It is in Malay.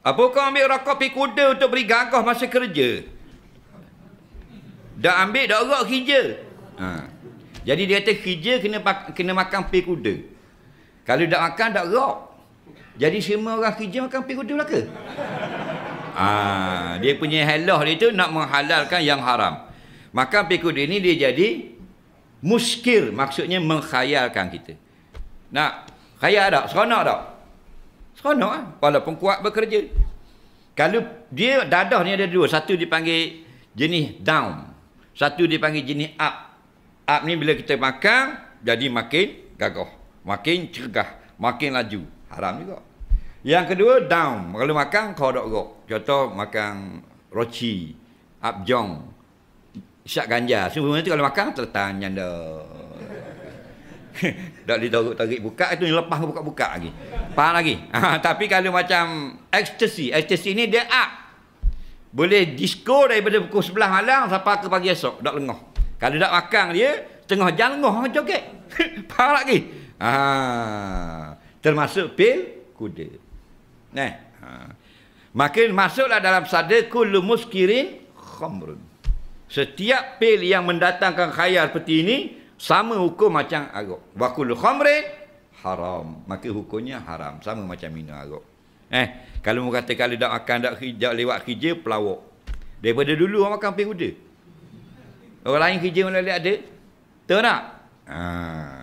Apa kau ambil rokok pergi kuda untuk beri gagah masa kerja? Dah ambil, dah orang kerja. Ha. Jadi dia kata kerja kena makan pergi kuda. Kalau tak makan, tak orang. Jadi semua orang kerja makan pergi kuda belaka? Ha. Dia punya halah dia tu nak menghalalkan yang haram. Makan pergi kuda ni dia jadi muskir. Maksudnya mengkhayalkan kita. Nak khayal tak? Seronok tak? Seronok lah. Walaupun kuat bekerja. Kalau dia dadah ni ada dua. Satu dipanggil jenis down. Satu dipanggil jenis up. Up ni bila kita makan, jadi makin gagah. Makin cergah. Makin laju. Haram juga. Yang kedua down. Kalau makan kau dok gok. Contoh makan roci, abjong, syak ganja. Semua tu kalau makan terletak nyanda. Tak ditarik-tarik buka itu lepas buka-buka lagi. Faham lagi? Tapi kalau macam ecstasy, ecstasy ni dia up. Boleh disco daripada pukul 11 malam sampai ke pagi esok, tak lengah. Kalau tak makan dia, tengah jalan lengah joget. Faham lagi? Ha, termasuk pil kuda. Nah. Ha. Maka masuklah dalam sada kullu muskirin khamrun. Setiap pil yang mendatangkan khayal seperti ini sama hukum macam arak. Wa kullu khamrin haram. Maka hukumnya haram. Sama macam minum arak. Kalau orang kata kalau tak makan, tak lewat kerja, pelawak. Daripada dulu orang makan pergi kuda. Orang lain kerja mana lihat ada? Tahu tak? Haa.